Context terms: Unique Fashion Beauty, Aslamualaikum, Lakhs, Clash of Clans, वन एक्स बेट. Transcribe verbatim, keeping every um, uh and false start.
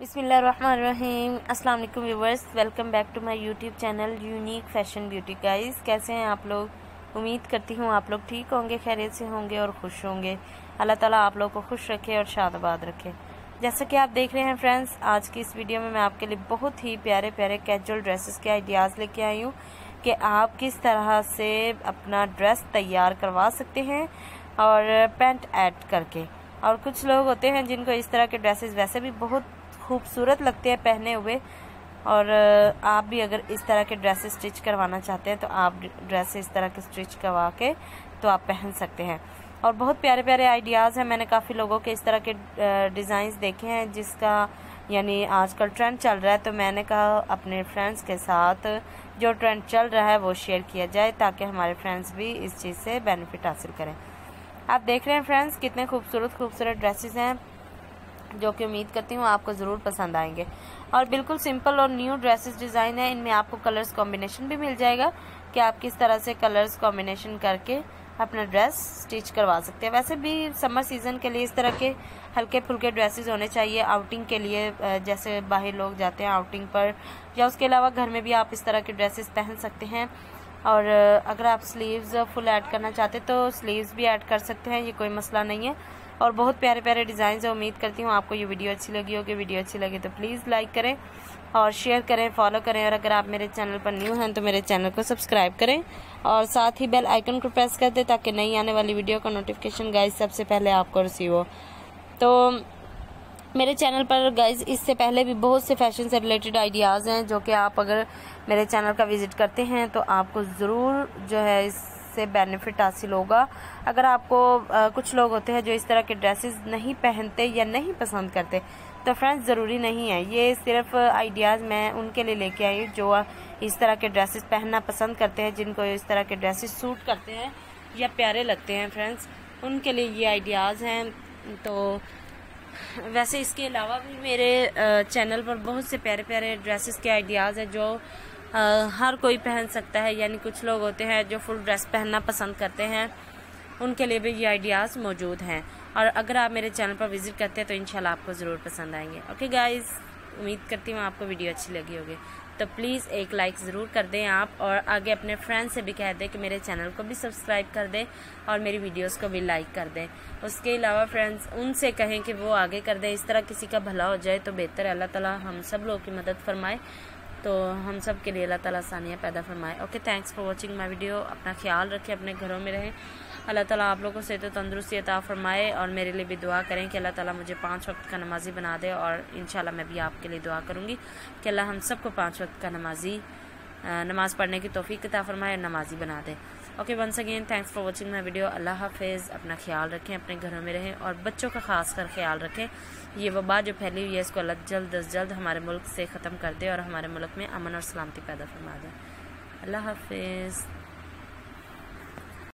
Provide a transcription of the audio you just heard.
बिस्मिल्लाहिर्रहमानिर्रहीम अस्सलाम वालेकुम viewers, welcome back to my YouTube channel unique fashion beauty. Guys, कैसे हैं आप लोग? उम्मीद करती हूँ आप लोग ठीक होंगे, खैरियत से होंगे और खुश होंगे। अल्लाह ताला आप लोग को खुश रखे और शादाबाद रखे। जैसा कि आप देख रहे हैं फ्रेंड्स, आज की इस वीडियो में मैं आपके लिए बहुत ही प्यारे प्यारे कैजुअल ड्रेसेस के आइडियाज़ लेके आई हूँ कि आप किस तरह से अपना ड्रेस तैयार करवा सकते हैं और पैंट ऐड करके। और कुछ लोग होते हैं जिनको इस तरह के ड्रेसेस वैसे भी बहुत खूबसूरत लगते हैं पहने हुए, और आप भी अगर इस तरह के ड्रेस स्टिच करवाना चाहते हैं तो आप ड्रेस इस तरह के स्टिच करवा के तो आप पहन सकते हैं। और बहुत प्यारे प्यारे आइडियाज़ हैं। मैंने काफ़ी लोगों के इस तरह के डिज़ाइंस देखे हैं जिसका यानी आजकल ट्रेंड चल रहा है, तो मैंने कहा अपने फ्रेंड्स के साथ जो ट्रेंड चल रहा है वो शेयर किया जाए ताकि हमारे फ्रेंड्स भी इस चीज़ से बेनिफिट हासिल करें। आप देख रहे हैं फ्रेंड्स कितने खूबसूरत खूबसूरत ड्रेसेस हैं जो कि उम्मीद करती हूँ आपको ज़रूर पसंद आएंगे। और बिल्कुल सिंपल और न्यू ड्रेसेस डिज़ाइन है। इनमें आपको कलर्स कॉम्बिनेशन भी मिल जाएगा कि आप किस तरह से कलर्स कॉम्बिनेशन करके अपना ड्रेस स्टिच करवा सकते हैं। वैसे भी समर सीज़न के लिए इस तरह के हल्के फुल्के ड्रेसेस होने चाहिए आउटिंग के लिए, जैसे बाहर लोग जाते हैं आउटिंग पर, या उसके अलावा घर में भी आप इस तरह के ड्रेसेस पहन सकते हैं। और अगर आप स्लीव्स फुल ऐड करना चाहते तो स्लीव्स भी ऐड कर सकते हैं, ये कोई मसला नहीं है। और बहुत प्यारे प्यारे डिज़ाइन है। उम्मीद करती हूँ आपको ये वीडियो अच्छी लगी होगी। वीडियो अच्छी लगी तो प्लीज़ लाइक करें और शेयर करें, फॉलो करें। और अगर आप मेरे चैनल पर न्यू हैं तो मेरे चैनल को सब्सक्राइब करें और साथ ही बेल आइकन को प्रेस कर दें ताकि नई आने वाली वीडियो का नोटिफिकेशन गाइस सबसे पहले आपको रिसीव हो। तो मेरे चैनल पर गाइस इससे पहले भी बहुत से फैशन से रिलेटेड आइडियाज़ हैं जो कि आप अगर मेरे चैनल का विज़िट करते हैं तो आपको ज़रूर जो है इस से बेनिफिट हासिल होगा। अगर आपको आ, कुछ लोग होते हैं जो इस तरह के ड्रेसेस नहीं पहनते या नहीं पसंद करते, तो फ्रेंड्स ज़रूरी नहीं है। ये सिर्फ आइडियाज़ मैं उनके लिए लेके आई हूँ जो इस तरह के ड्रेसेस पहनना पसंद करते हैं, जिनको इस तरह के ड्रेसेस सूट करते हैं या प्यारे लगते हैं। फ्रेंड्स उनके लिए ये आइडियाज़ हैं। तो वैसे इसके अलावा भी मेरे चैनल पर बहुत से प्यारे प्यारे ड्रेसेस के आइडियाज़ हैं जो आ, हर कोई पहन सकता है। यानी कुछ लोग होते हैं जो फुल ड्रेस पहनना पसंद करते हैं, उनके लिए भी ये आइडियाज़ मौजूद हैं। और अगर आप मेरे चैनल पर विज़िट करते हैं तो इंशाल्लाह आपको ज़रूर पसंद आएंगे। ओके गाइस, उम्मीद करती हूँ आपको वीडियो अच्छी लगी होगी। तो प्लीज़ एक लाइक ज़रूर कर दें आप, और आगे अपने फ्रेंड से भी कह दें कि मेरे चैनल को भी सब्सक्राइब कर दें और मेरी वीडियोज़ को भी लाइक कर दें। उसके अलावा फ्रेंड्स उनसे कहें कि वो आगे कर दें। इस तरह किसी का भला हो जाए तो बेहतर है। अल्लाह ताला हम सब लोगों की मदद फरमाए, तो हम सब के लिए अल्लाह ताला आसानियाँ पैदा फरमाए। Okay, thanks for watching my video. अपना ख्याल रखें, अपने घरों में रहें। अल्लाह ताला आप लोगों को सेहत और तंदुरुस्ती अता फरमाए, और मेरे लिए भी दुआ करें कि अल्लाह ताला मुझे पाँच वक्त का नमाजी बना दे। और इंशाल्लाह मैं भी आपके लिए दुआ करूँगी कि अल्लाह हम सबको पाँच वक्त का नमाजी नमाज़ पढ़ने की तौफीक अता फरमाए और नमाजी बना दे। Okay, once again thanks for watching my video. अल्लाह हाफिज़। अपना ख्याल रखें, अपने घरों में रहें, और बच्चों का खास कर ख्याल रखें। ये वबा जो फैली हुई है इसको अल्लाह जल्द अज जल्द हमारे मुल्क से ख़त्म कर दे और हमारे मुल्क में अमन और सलामती पैदा फरमा दे। अल्लाह हाफिज़।